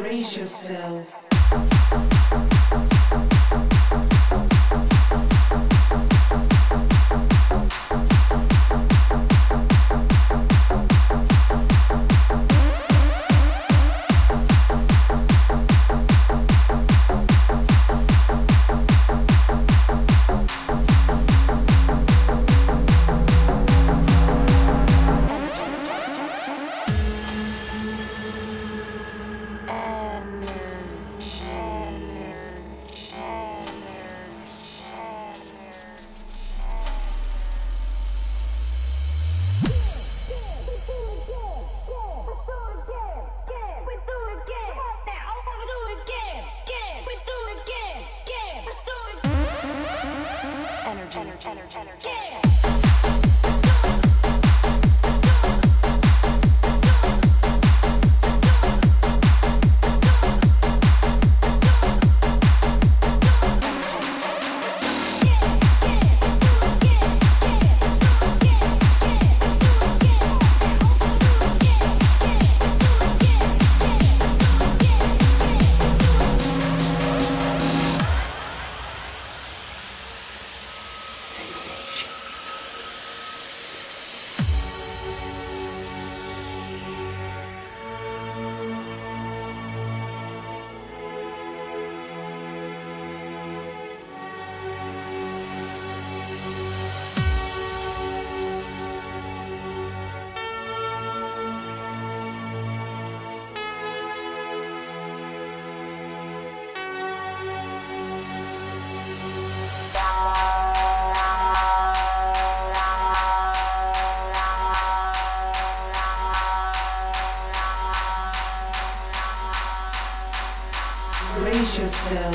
Brace yourself. Brace yourself.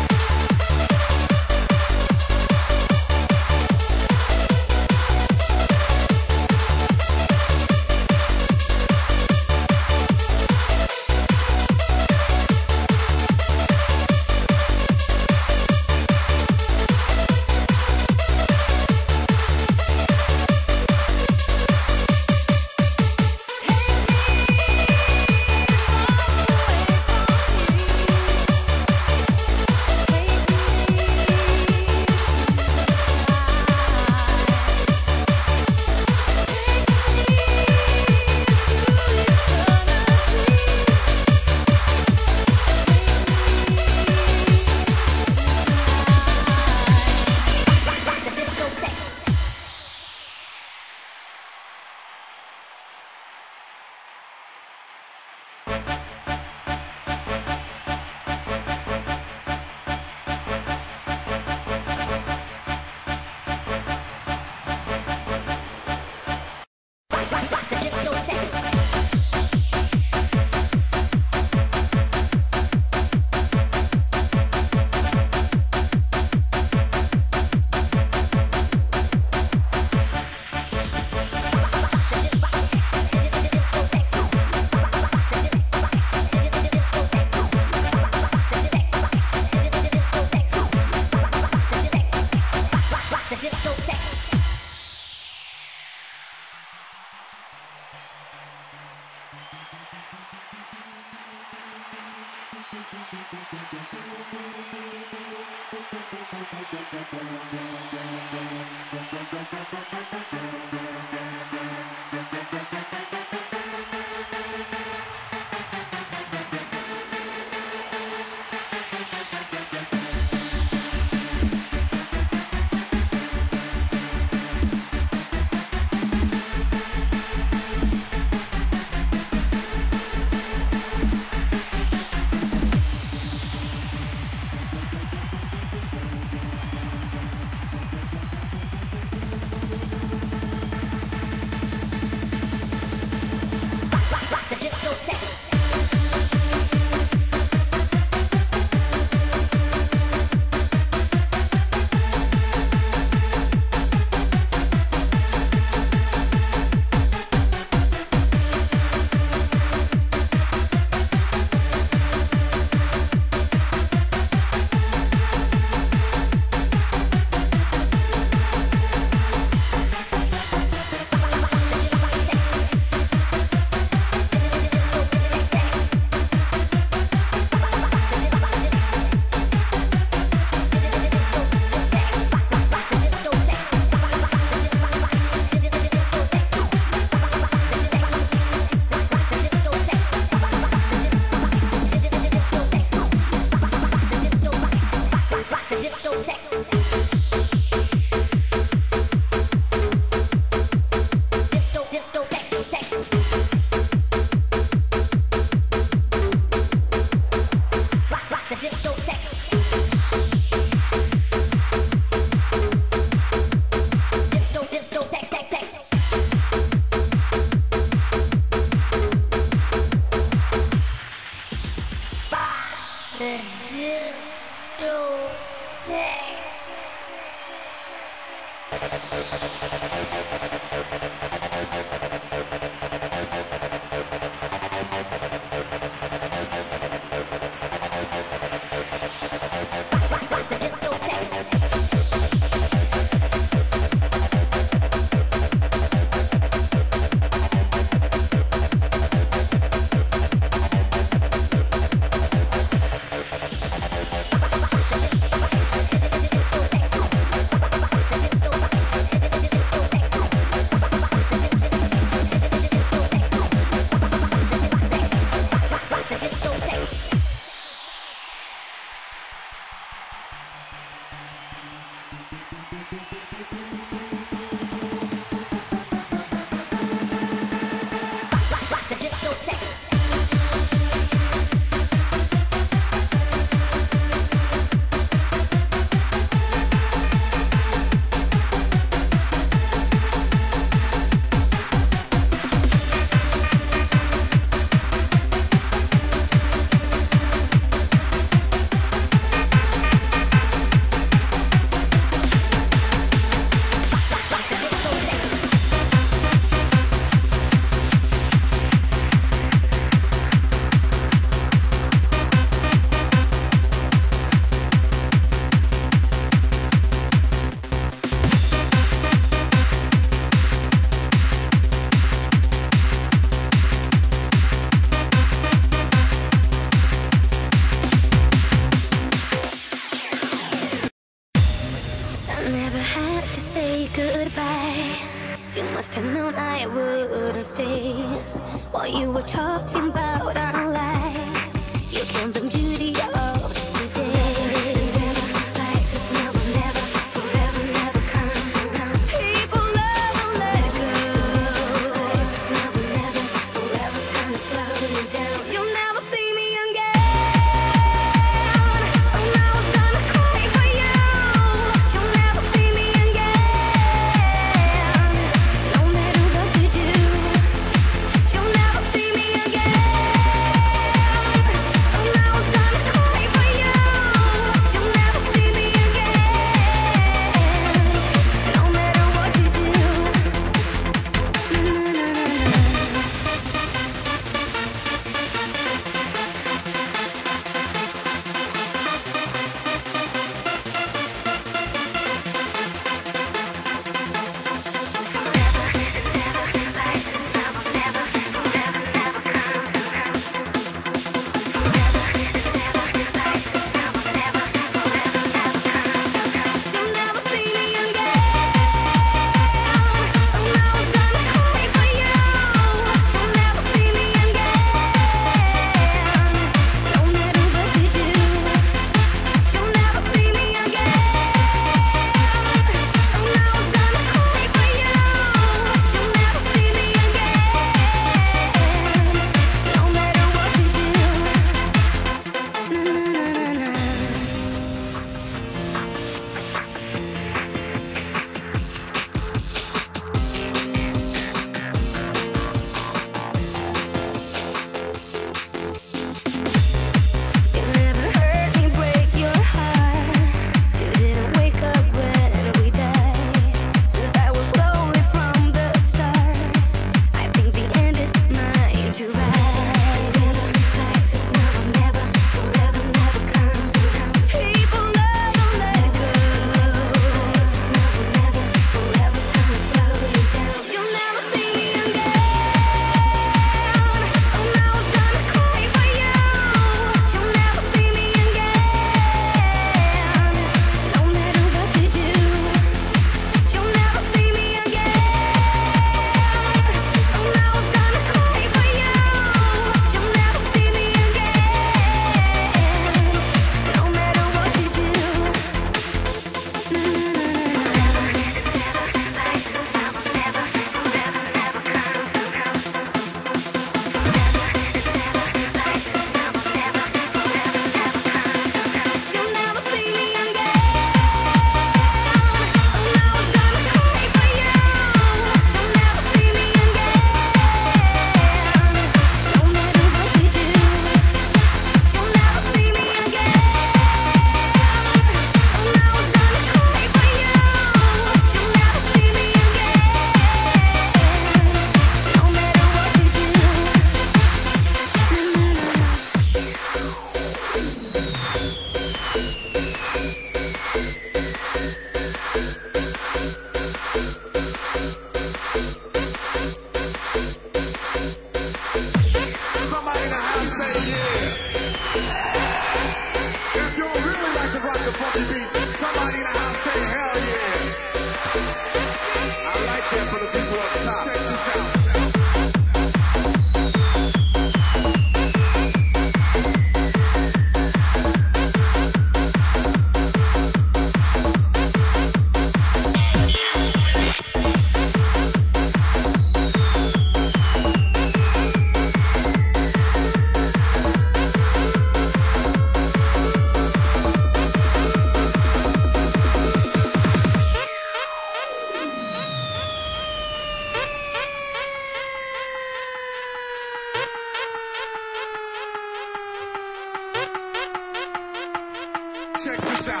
check this out.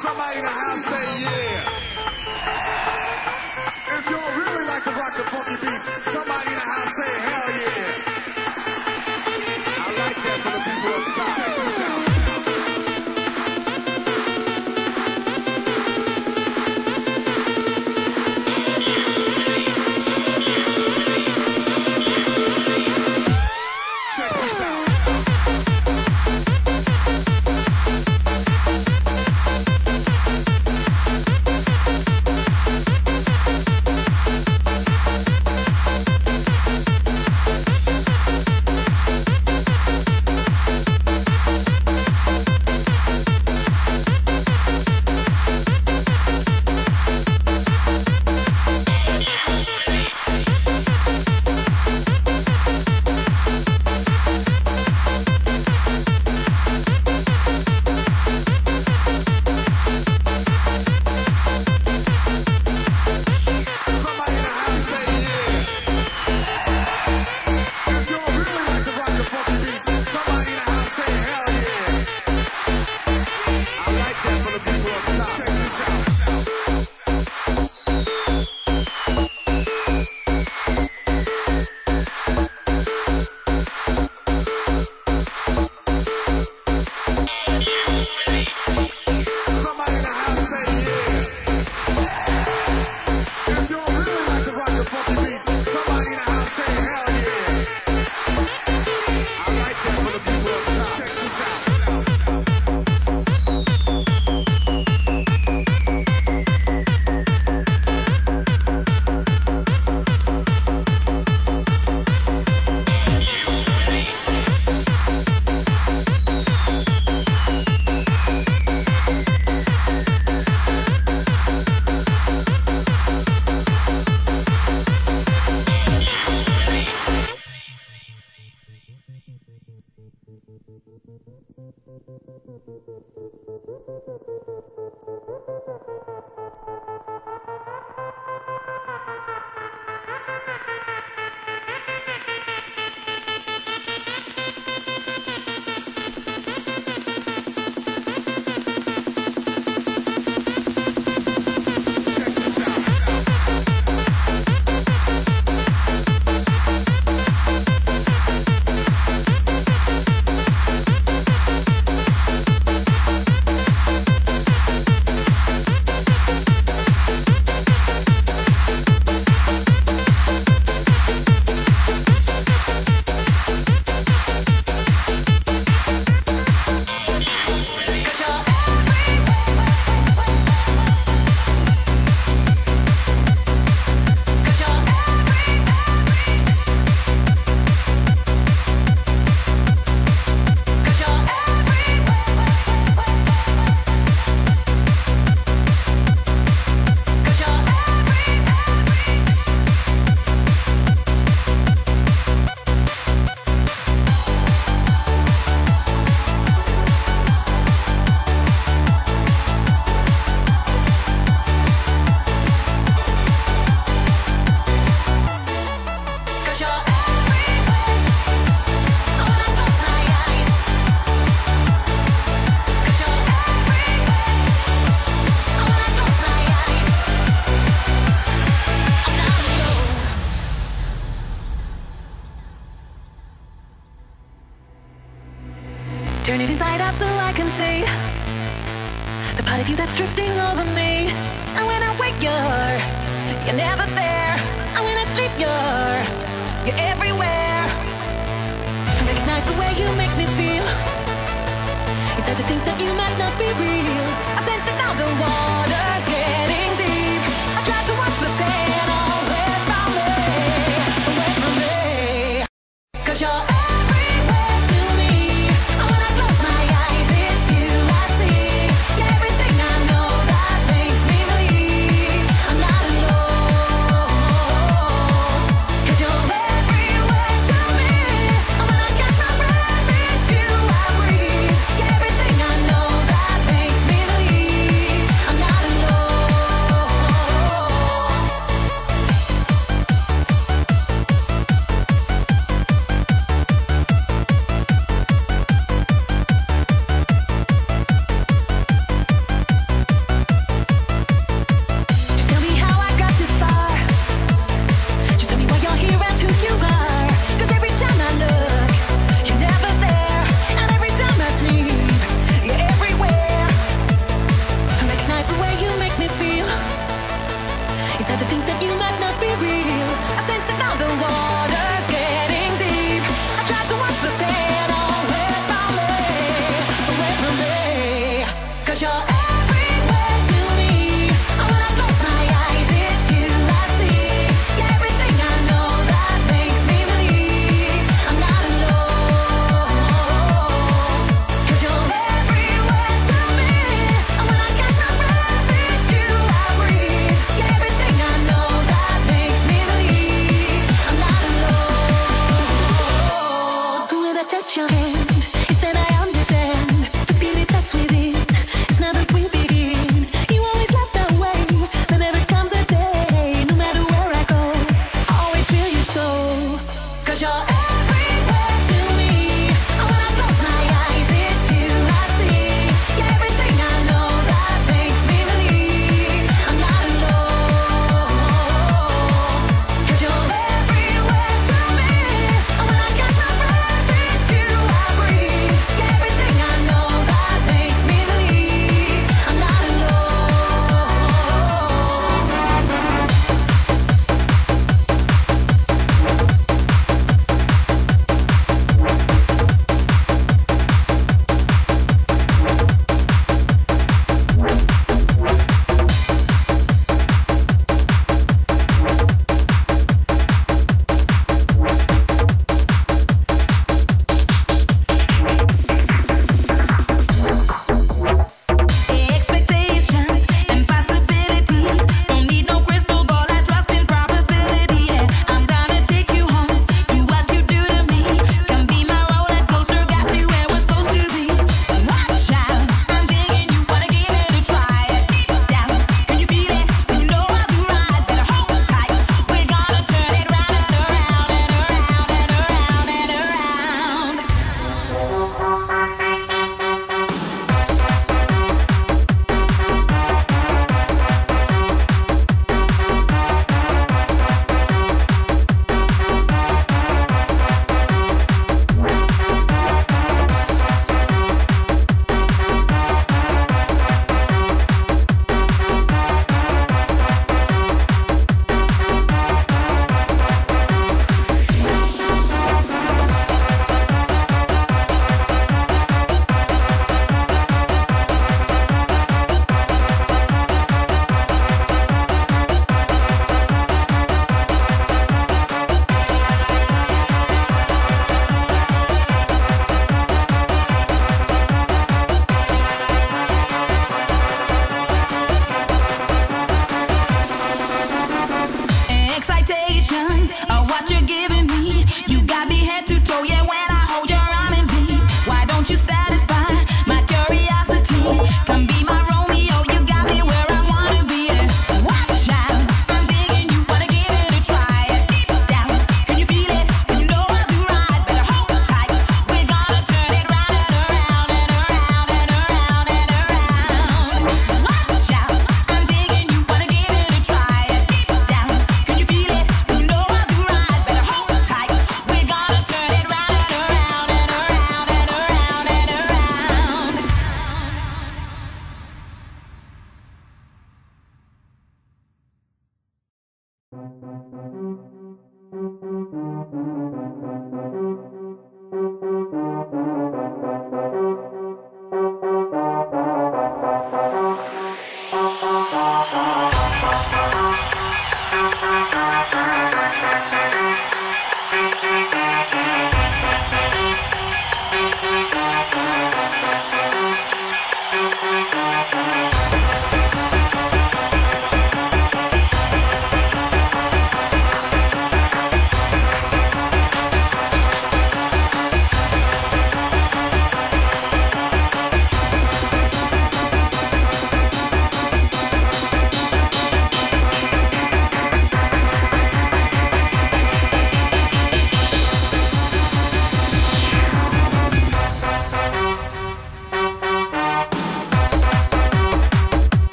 Somebody in the house say yeah. If y'all really like to rock the funky beats, somebody in the house say hell yeah. I like that for the people up top. Check this out. Turn it inside out so I can see the part of you that's drifting over me. And when I wake, you're never there. And when I sleep, you're everywhere. I recognize the way you make me feel. It's hard to think that you might not be real. I sense that now the water's getting deep. I tried to watch the pain away from me. Away from me. 'Cause you're I'm not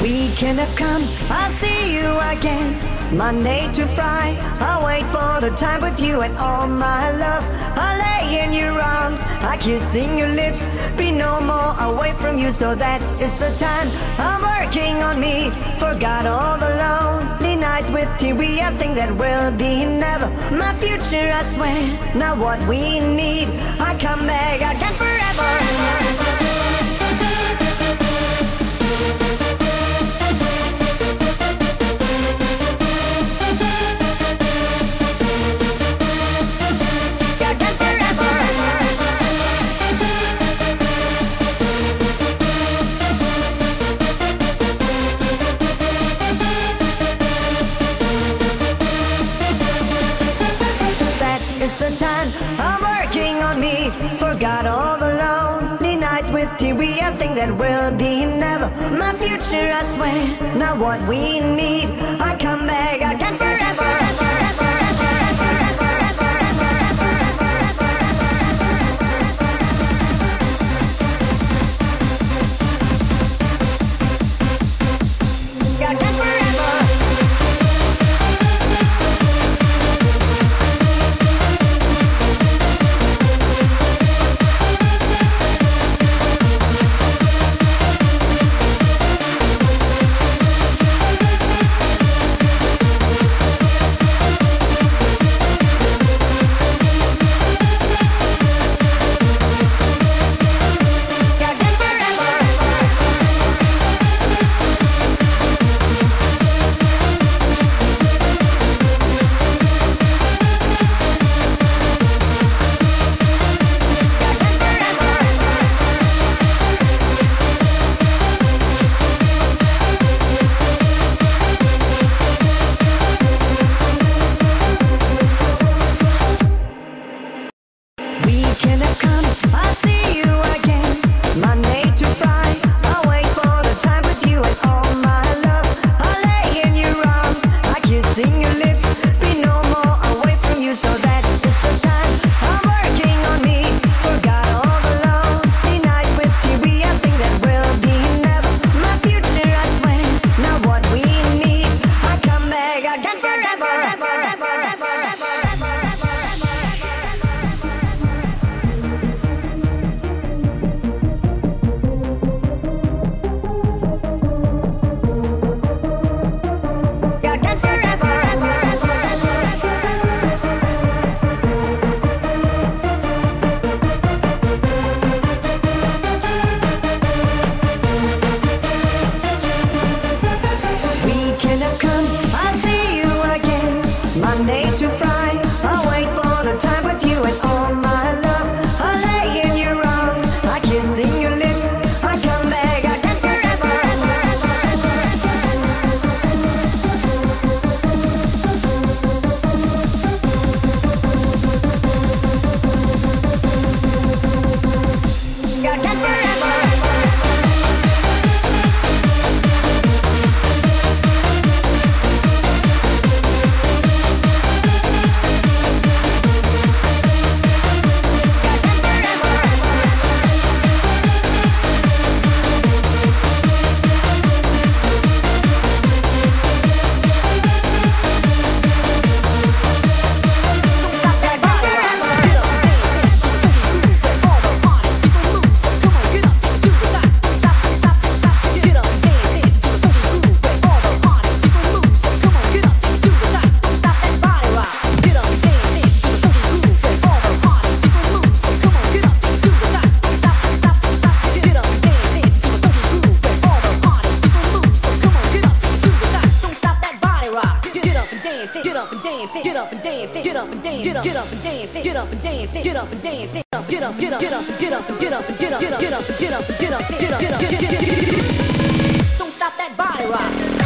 Weekend has come, I'll see you again. Monday to Friday, I'll wait for the time with you and all my love. I'll lay in your arms, I'll kiss in your lips, be no more away from you. So that is the time I'm working on me. Forgot all the lonely nights with TV, I think that will be never my future, I swear. Now what we need, I come back again forever. The time I'm working on me. Forgot all the lonely nights with TV, I think that will be never my future, I swear. Now what we need, I come back again forever. up and dance, get up and dance, get up and dance, get up and dance, get up, get up, get up, get up, get up, get up, get up, get up, get up, get up, get up, get up. Don't stop that body rock.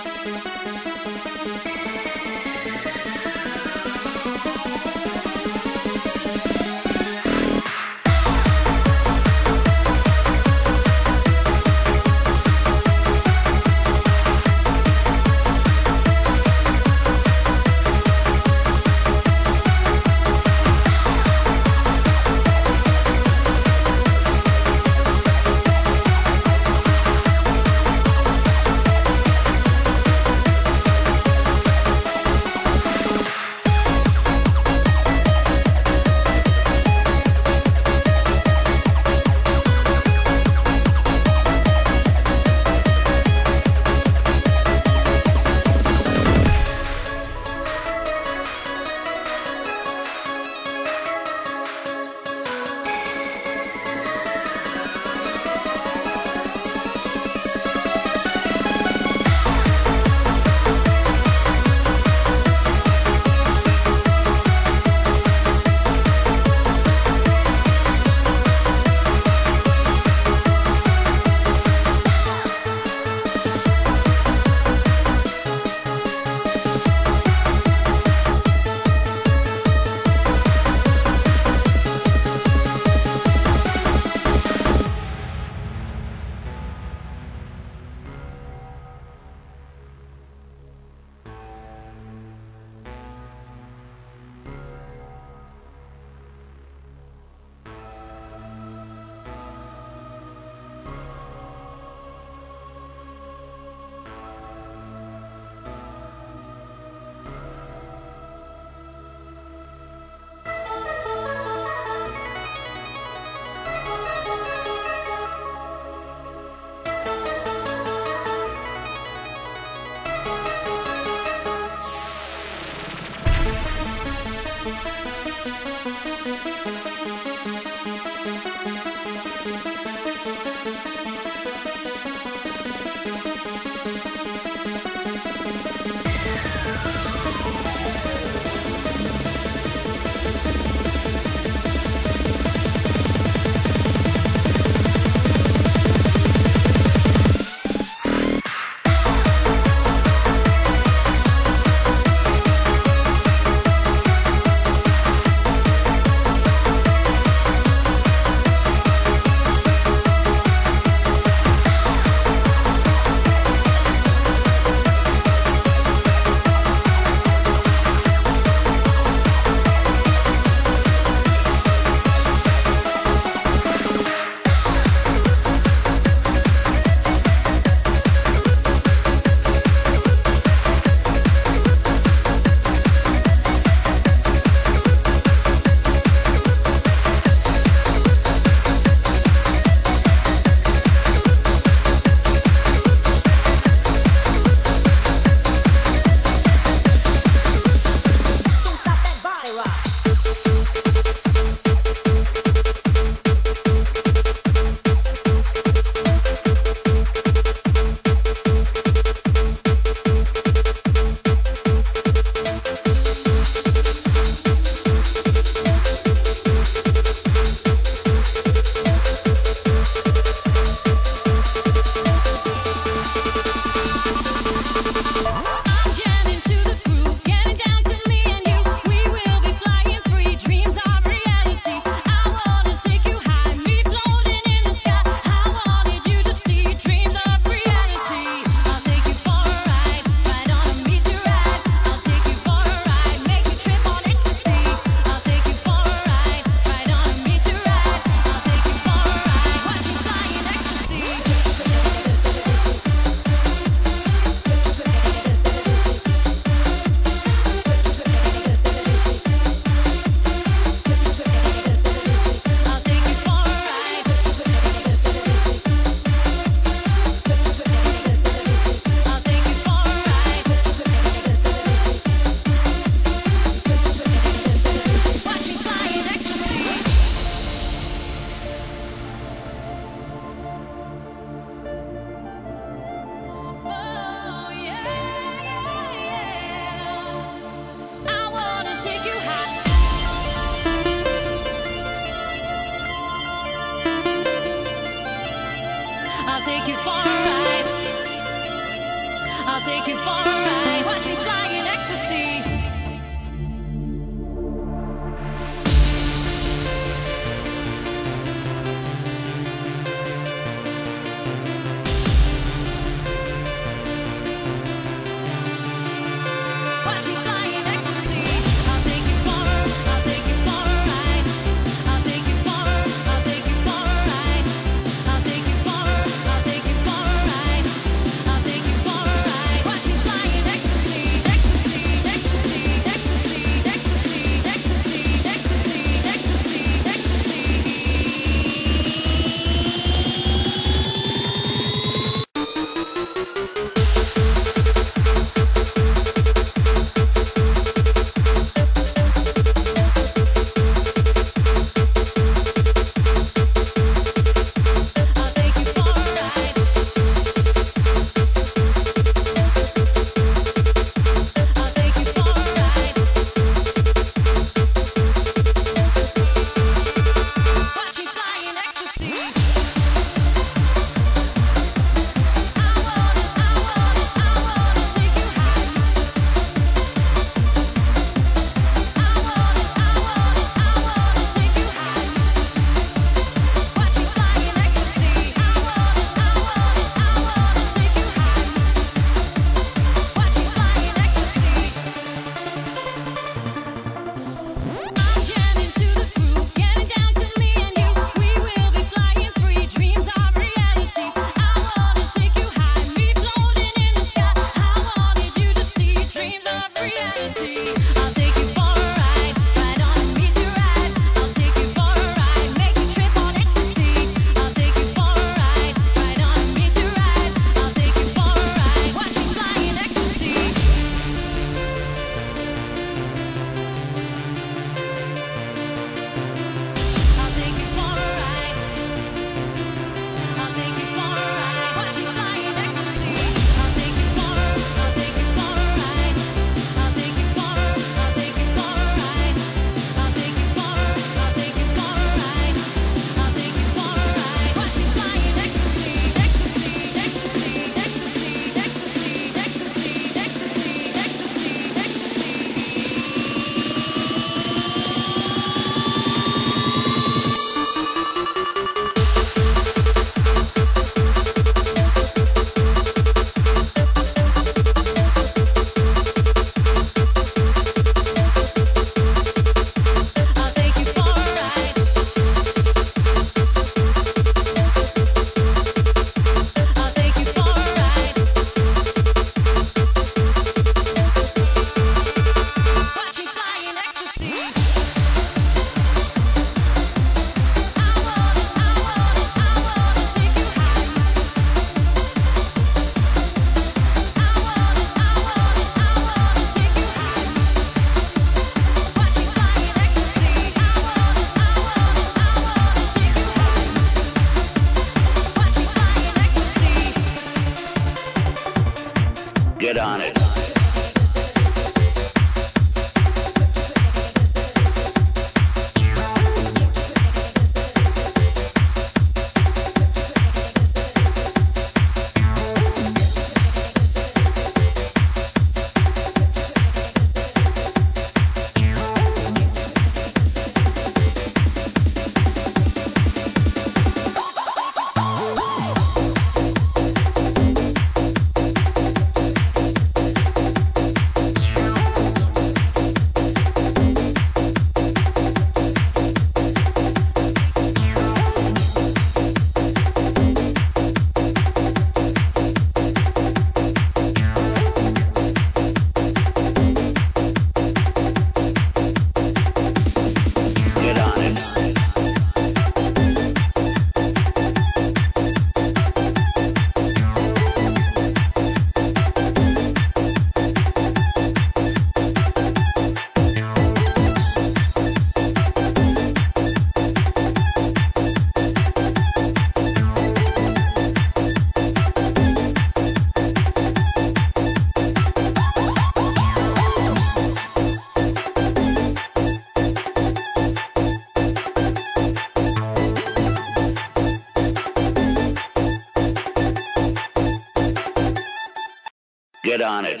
on it.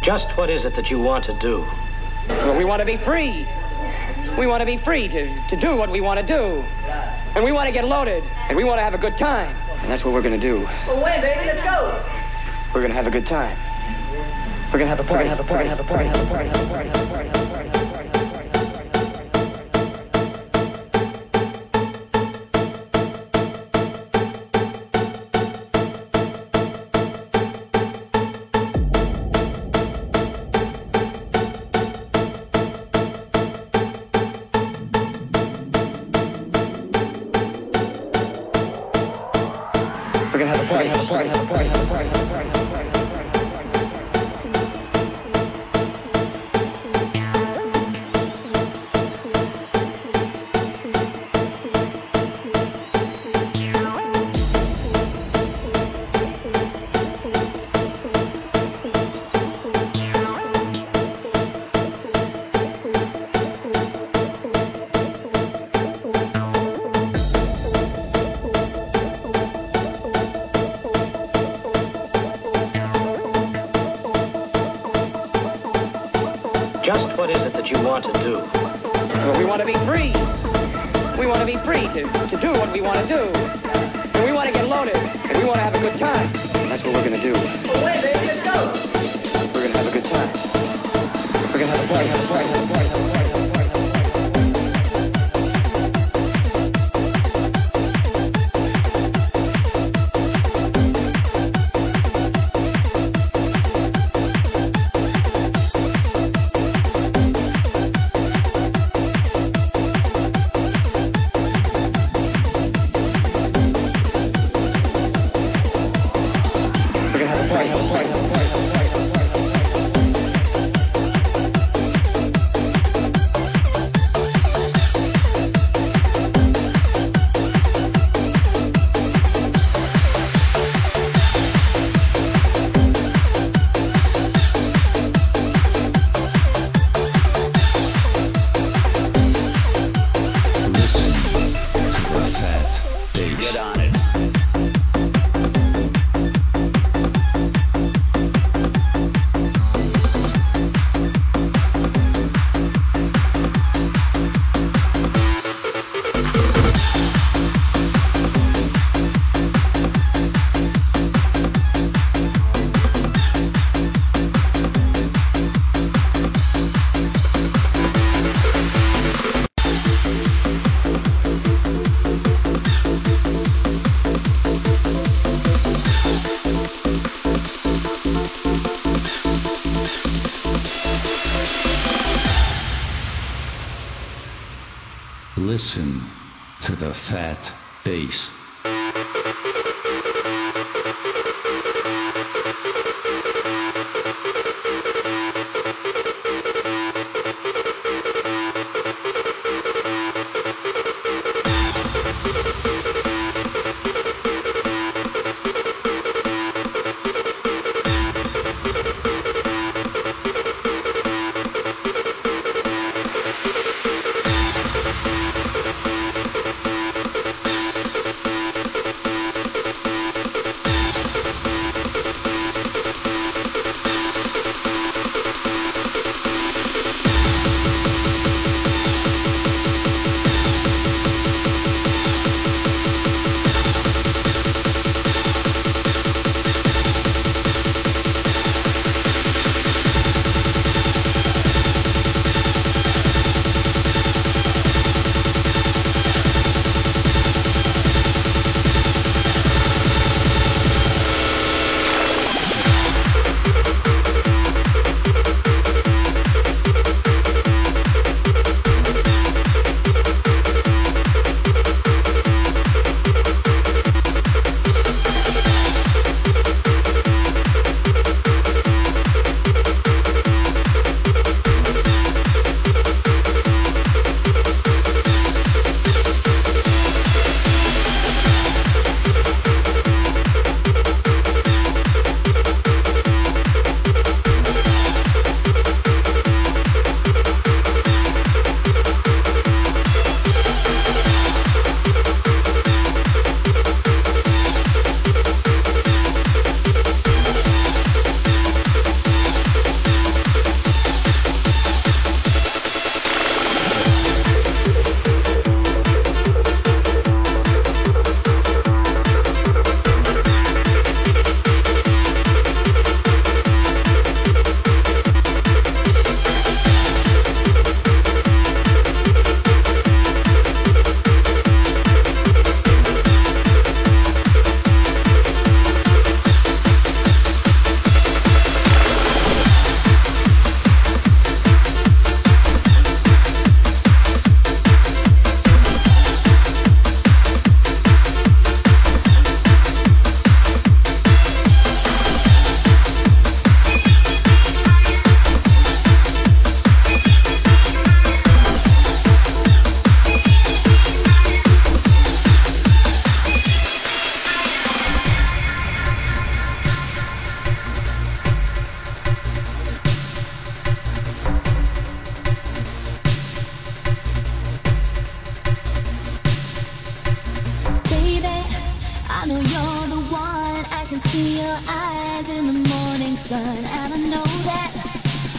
Just what is it that you want to do? Well, we want to be free. We want to be free to do what we want to do. And we want to get loaded. And we want to have a good time. And that's what we're going to do. Well, wait, baby, let's go. We're going to have a good time. We're going to have a party. We're going to have a party. We're going to have a party. Have a party. Listen to the fat bass. sun, and I know that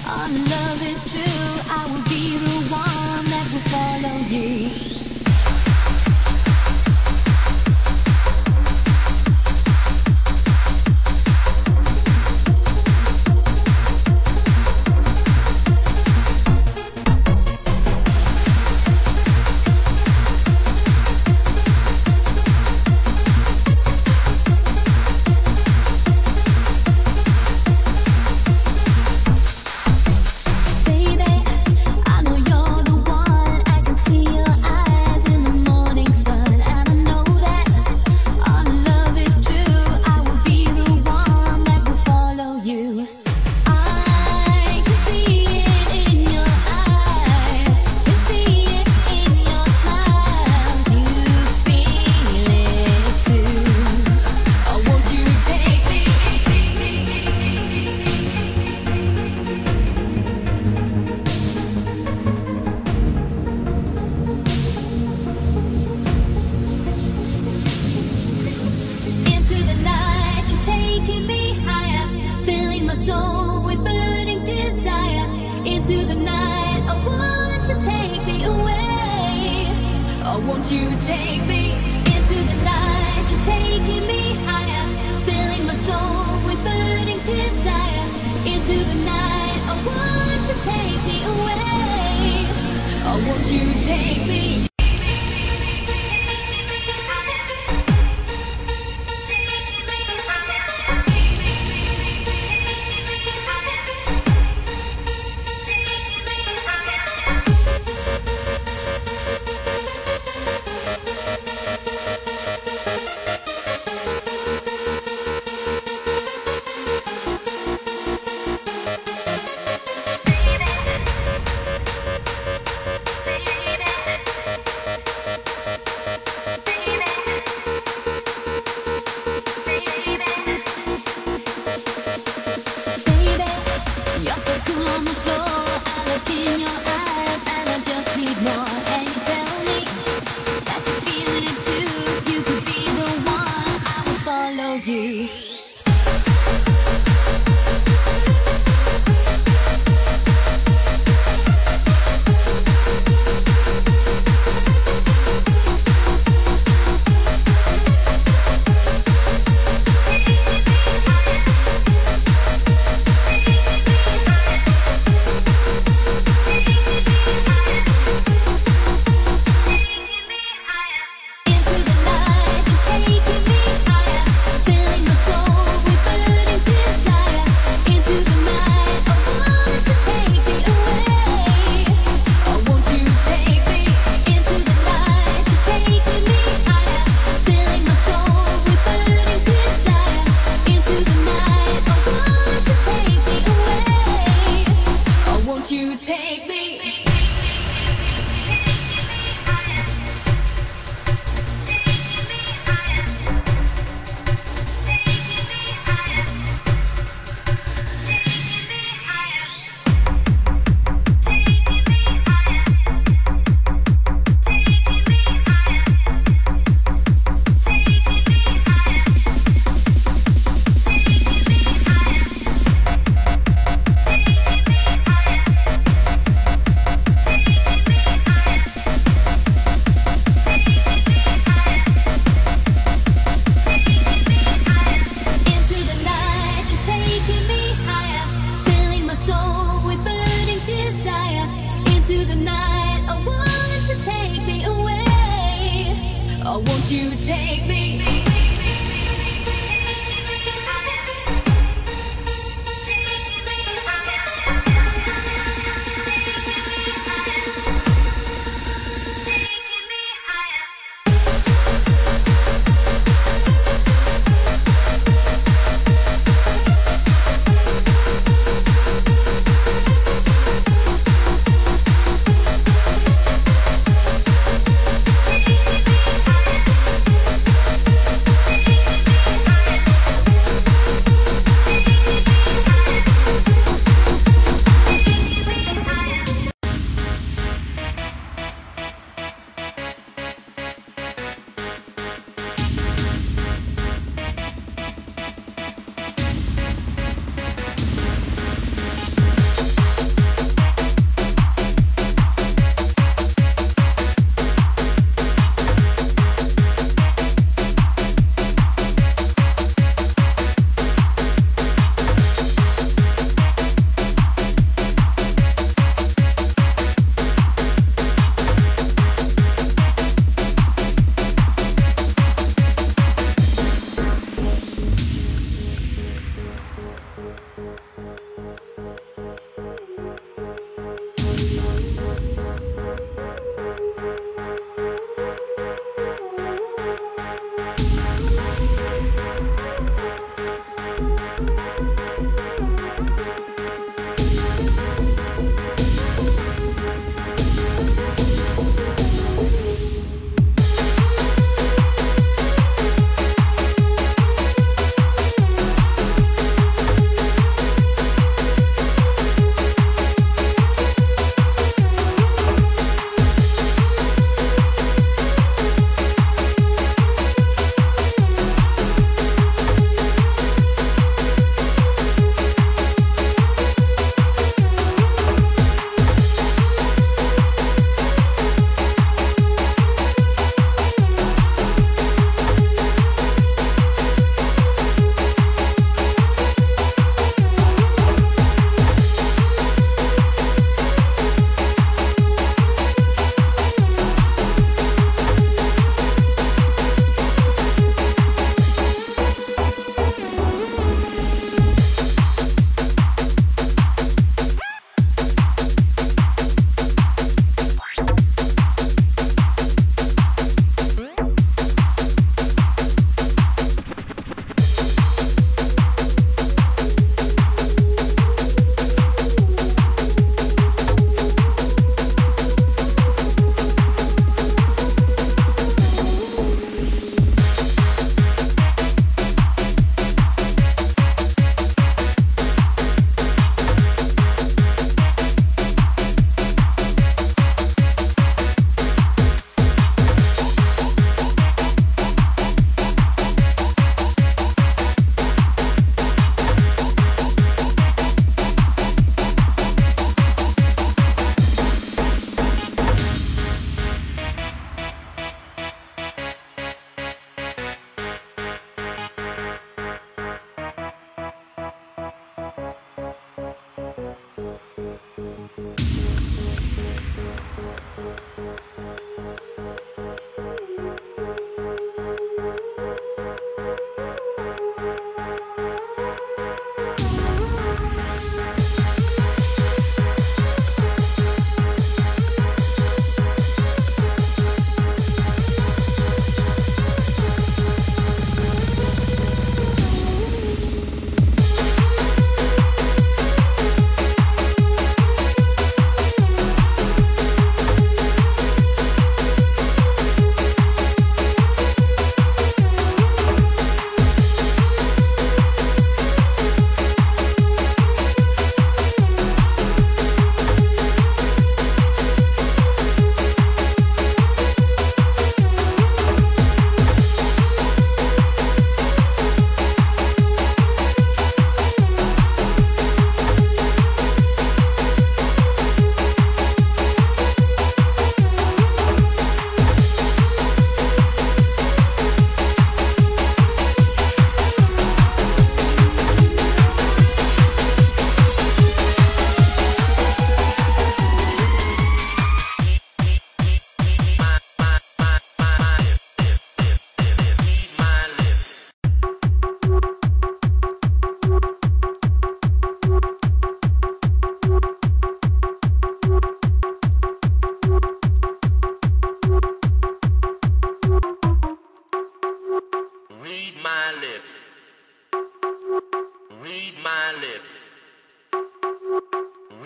our love is true. I will be the one that will follow you. Taking me higher, filling my soul with burning desire. Into the night, I want you to take me away. Oh, won't you take me into the night? You're taking me higher, filling my soul with burning desire. Into the night, I want you to take me away. Oh, won't you take me? Into the night, I want you to take me away. Oh, won't you take me?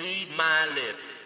read my lips.